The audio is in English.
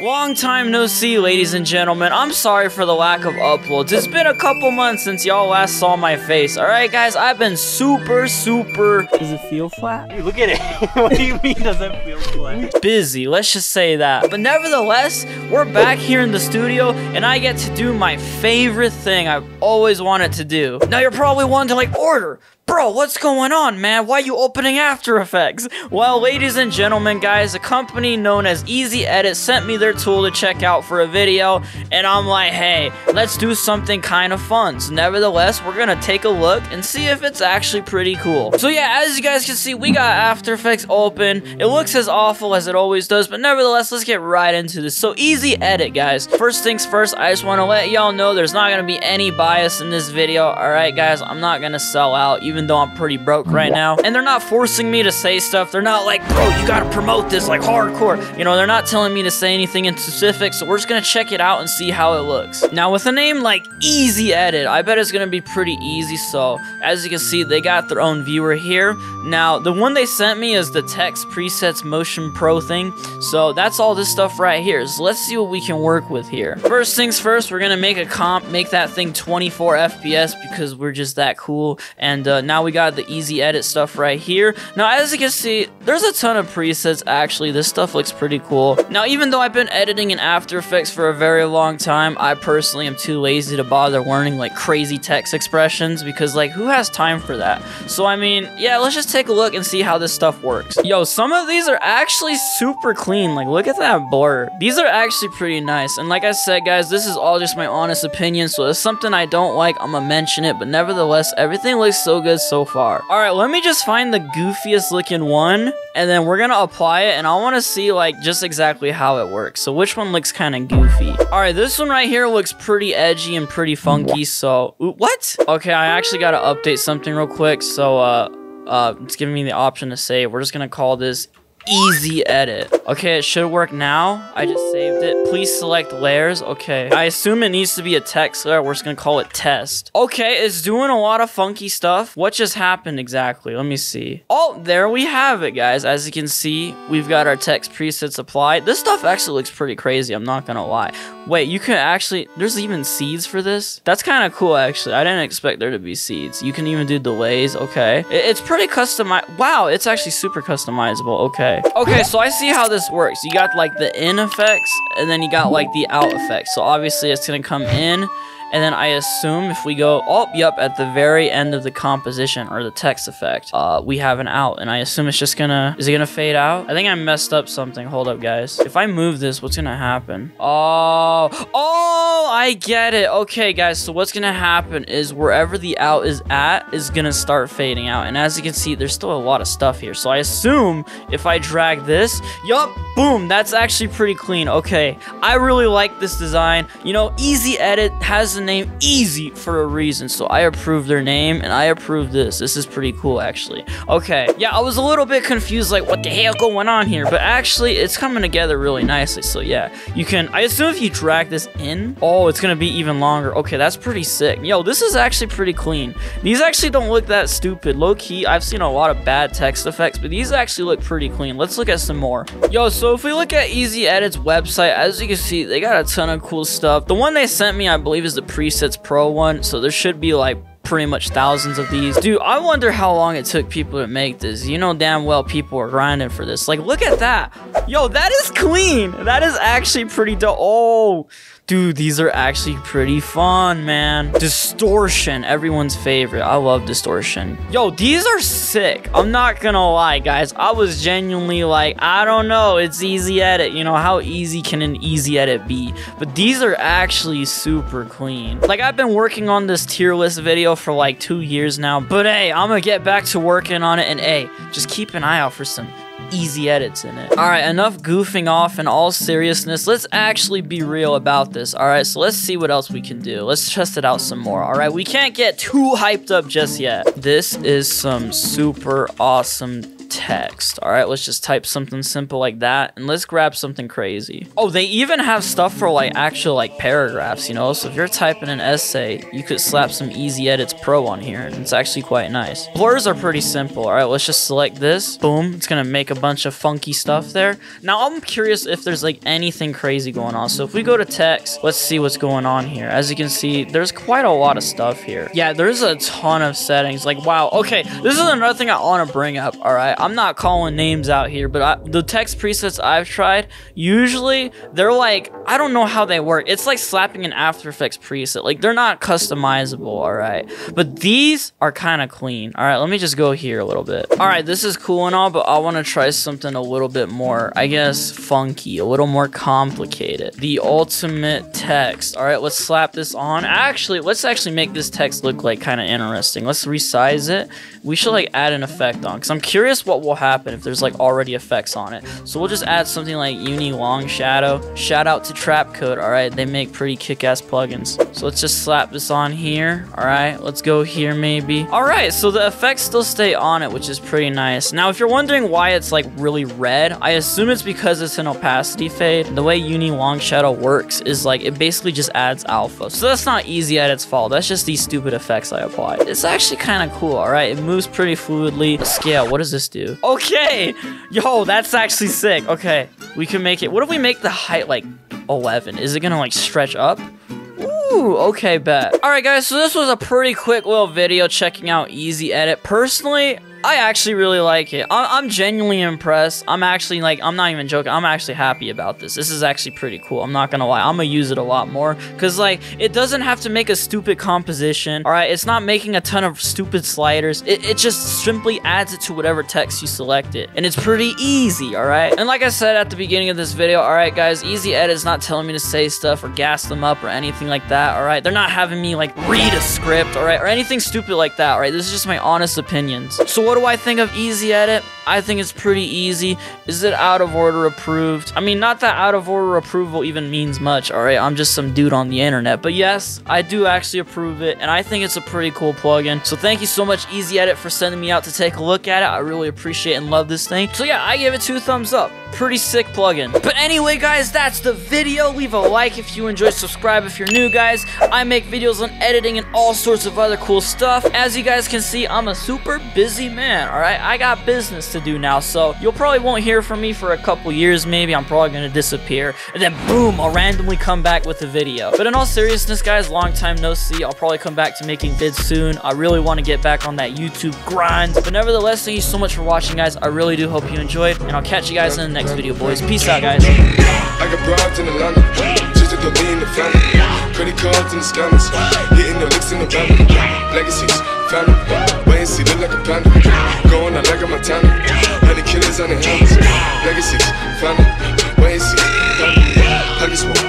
Long time no see, ladies and gentlemen. I'm sorry for the lack of uploads. It's been a couple months since y'all last saw my face. Alright, guys, I've been super... Does it feel flat? Hey, look at it. What do you mean, does it feel flat? Busy, let's just say that. But nevertheless, we're back here in the studio, and I get to do my favorite thing I've always wanted to do. Now, you're probably wondering, like, Order! Bro, what's going on, man? Why are you opening After Effects? Well, ladies and gentlemen, guys, a company known as EasyEdit sent me their tool to check out for a video, and I'm like, hey, let's do something kind of fun. So nevertheless, we're gonna take a look and see if it's actually pretty cool. So yeah, as you guys can see, we got After Effects open. It looks as awful as it always does, but nevertheless, let's get right into this. So EasyEdit, guys. First things first, I just wanna let y'all know there's not gonna be any bias in this video, alright, guys? I'm not gonna sell out, even though I'm pretty broke right now. And they're not forcing me to say stuff. They're not like, bro, you gotta promote this like hardcore. You know, they're not telling me to say anything in specific, so we're just gonna check it out and see how it looks. Now, with a name like EasyEdit, I bet it's gonna be pretty easy. So, as you can see, they got their own viewer here. Now, the one they sent me is the text presets motion pro thing. So, that's all this stuff right here. So, let's see what we can work with here. First things first, we're gonna make a comp, make that thing 24 FPS because we're just that cool. And now we got the EasyEdit stuff right here. Now, as you can see, there's a ton of presets, actually. This stuff looks pretty cool. Now, even though I've been editing in After Effects for a very long time, I personally am too lazy to bother learning, like, crazy text expressions because, like, who has time for that? So, I mean, yeah, let's just take a look and see how this stuff works. Yo, some of these are actually super clean. Like, look at that blur. These are actually pretty nice. And like I said, guys, this is all just my honest opinion, so if something I don't like, I'm gonna mention it, but nevertheless, everything looks so good so far. Alright, let me just find the goofiest looking one, and then we're gonna apply it, and I wanna see, like, just exactly how it works. So which one looks kinda goofy? Alright, this one right here looks pretty edgy and pretty funky, so... Ooh, what? Okay, I actually gotta update something real quick, so, it's giving me the option to save. We're just gonna call this EasyEdit. Okay, it should work now. I just saved it. Please select layers. Okay. I assume it needs to be a text layer. We're just gonna call it test. Okay, it's doing a lot of funky stuff. What just happened exactly? Let me see. Oh, there we have it, guys. As you can see, we've got our text presets applied. This stuff actually looks pretty crazy. I'm not gonna lie. Wait, you can actually... There's even seeds for this? That's kind of cool, actually. I didn't expect there to be seeds. You can even do delays. Okay. It's pretty customized. Wow, it's actually super customizable. Okay. Okay, so I see how this works. You got, like, the in effects, and then you got, like, the out effects. So, obviously, it's gonna come in, and then I assume if we go, oh, yep, at the very end of the composition, or the text effect, we have an out, and I assume it's just gonna, is it gonna fade out? I think I messed up something. Hold up, guys. If I move this, what's gonna happen? Oh, I get it. Okay, guys, so what's gonna happen is wherever the out is at is gonna start fading out, and as you can see, there's still a lot of stuff here, so I assume if I drag this, yup, boom, that's actually pretty clean. Okay, I really like this design. You know, EasyEdit has the name Easy for a reason, so I approve their name, and I approve this. This is pretty cool, actually. Okay, yeah, I was a little bit confused, like, what the hell going on here, but actually, it's coming together really nicely, so yeah. You can, I assume if you drag this in, oh, it's gonna be even longer. Okay, that's pretty sick. Yo, this is actually pretty clean. These actually don't look that stupid. Low-key, I've seen a lot of bad text effects, but these actually look pretty clean. Let's look at some more. Yo, so if we look at EasyEdit's website, as you can see, they got a ton of cool stuff. The one they sent me, I believe, is the Presets Pro one, so there should be, like, pretty much thousands of these. Dude, I wonder how long it took people to make this. You know damn well people are grinding for this. Like, look at that. Yo, that is clean. That is actually pretty dope. Oh, dude, these are actually pretty fun, man. Distortion, everyone's favorite. I love distortion. Yo, these are sick. I'm not gonna lie, guys. I was genuinely like, I don't know. It's EasyEdit. You know, how easy can an EasyEdit be? But these are actually super clean. Like, I've been working on this tier list video for like 2 years now, but hey, I'm gonna get back to working on it, and hey, just keep an eye out for some EasyEdits in it. All right, enough goofing off. In all seriousness, let's actually be real about this. All right, so let's see what else we can do. Let's test it out some more. All right, we can't get too hyped up just yet. This is some super awesome text. All right, let's just type something simple like that, and let's grab something crazy. Oh, they even have stuff for like actual like paragraphs, you know? So if you're typing an essay, you could slap some EasyEdit Pro on here, and it's actually quite nice. Blurs are pretty simple. All right, let's just select this. Boom, it's gonna make a bunch of funky stuff there. Now I'm curious if there's like anything crazy going on. So if we go to text, let's see what's going on here. As you can see, there's quite a lot of stuff here. Yeah, there's a ton of settings. Like, wow. Okay, this is another thing I want to bring up. All right, I'm not calling names out here, but the text presets I've tried, usually they're like, I don't know how they work. It's like slapping an After Effects preset. Like, they're not customizable. All right, but these are kind of clean. All right, let me just go here a little bit. All right, this is cool and all, but I want to try something a little bit more, I guess, funky, a little more complicated. The ultimate text. All right, let's slap this on. Actually, let's actually make this text look like kind of interesting. Let's resize it. We should like add an effect on, because I'm curious what will happen if there's like already effects on it. So we'll just add something like Uni Long Shadow. Shout out to Trap Code. All right, they make pretty kick-ass plugins. So let's just slap this on here. All right, let's go here maybe. All right, so the effects still stay on it, which is pretty nice. Now, if you're wondering why it's like really red, I assume it's because it's an opacity fade. The way Uni Long Shadow works is like it basically just adds alpha. So that's not EasyEdit's fault. That's just these stupid effects I applied. It's actually kind of cool. All right, it moves pretty fluidly. Let's scale. What does this do? Okay, yo, that's actually sick. Okay, we can make it. What if we make the height like 11? Is it gonna like stretch up? Ooh, okay, bet. All right, guys, so this was a pretty quick little video checking out EasyEdit. Personally, I actually really like it. I'm genuinely impressed. I'm actually like, I'm not even joking. I'm actually happy about this. This is actually pretty cool. I'm not gonna lie. I'm gonna use it a lot more, because like it doesn't have to make a stupid composition. All right, it's not making a ton of stupid sliders. It just simply adds it to whatever text you select it, and it's pretty easy. All right, and like I said at the beginning of this video, all right, guys, EasyEdit is not telling me to say stuff or gas them up or anything like that. All right, they're not having me like read a script, all right, or anything stupid like that. All right, this is just my honest opinions. So what do I think of EasyEdit? I think it's pretty easy. Is it out of order approved? I mean, not that out of order approval even means much, all right? I'm just some dude on the internet. But yes, I do actually approve it, and I think it's a pretty cool plugin. So thank you so much, EasyEdit, for sending me out to take a look at it. I really appreciate and love this thing. So yeah, I give it 2 thumbs up. Pretty sick plugin. But anyway, guys, that's the video. Leave a like if you enjoyed. Subscribe if you're new, guys. I make videos on editing and all sorts of other cool stuff. As you guys can see, I'm a super busy man, all right? I got business to do now, so you'll probably won't hear from me for a couple years maybe. I'm probably gonna disappear, and then boom, I'll randomly come back with a video. But in all seriousness, guys, long time no see. I'll probably come back to making vids soon. I really want to get back on that YouTube grind. But nevertheless, thank you so much for watching, guys. I really do hope you enjoyed, and I'll catch you guys in the next video, boys. Peace out, guys. I got broads in Atlanta, just to go be in the family. Credit cards in the scammers, hitting the licks in the family. Legacies, family, wait and see, look like a panda. Going out like a Montana, honey killers on the helmets. Legacies, family, wait and see, family. Huggies,